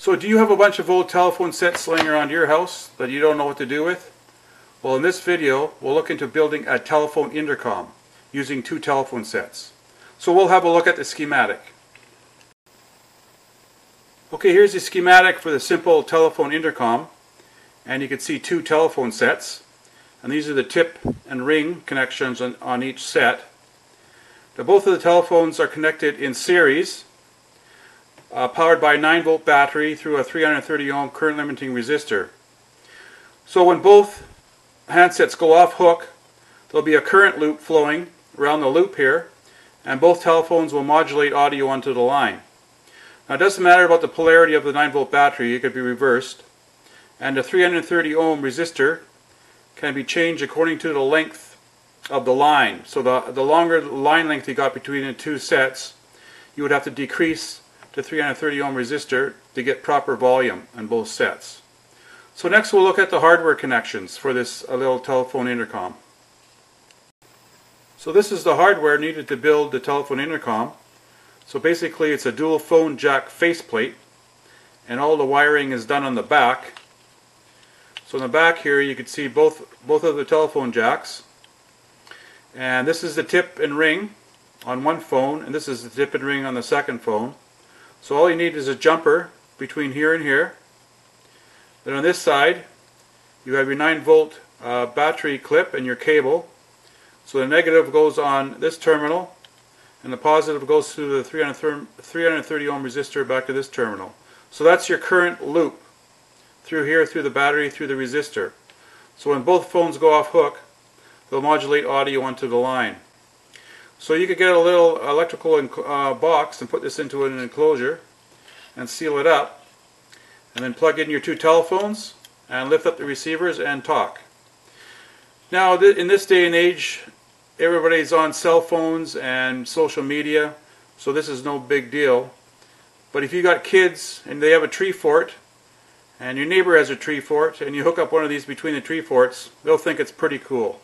So do you have a bunch of old telephone sets laying around your house that you don't know what to do with? Well, in this video we'll look into building a telephone intercom using two telephone sets. So we'll have a look at the schematic. Okay, here's the schematic for the simple telephone intercom, and you can see two telephone sets, and these are the tip and ring connections on each set. Now, both of the telephones are connected in series, powered by a 9-volt battery through a 330 ohm current limiting resistor. So when both handsets go off hook, there'll be a current loop flowing around the loop here, and both telephones will modulate audio onto the line. Now, it doesn't matter about the polarity of the 9-volt battery, it could be reversed, and the 330 ohm resistor can be changed according to the length of the line. So the longer line length you got between the two sets, you would have to decrease the 330 ohm resistor to get proper volume on both sets. So next we'll look at the hardware connections for this little telephone intercom. So this is the hardware needed to build the telephone intercom. So basically it's a dual phone jack faceplate, and all the wiring is done on the back. So in the back here you can see both of the telephone jacks, and this is the tip and ring on one phone, and this is the tip and ring on the second phone. So all you need is a jumper between here and here. Then on this side you have your 9-volt battery clip and your cable. So the negative goes on this terminal and the positive goes through the 330 ohm resistor back to this terminal. So that's your current loop through here, through the battery, through the resistor. So when both phones go off hook, they'll modulate audio onto the line. So you could get a little electrical box and put this into an enclosure and seal it up, and then plug in your two telephones and lift up the receivers and talk. Now in this day and age, everybody's on cell phones and social media, so this is no big deal. But if you got kids and they have a tree fort, and your neighbor has a tree fort, and you hook up one of these between the tree forts, they'll think it's pretty cool.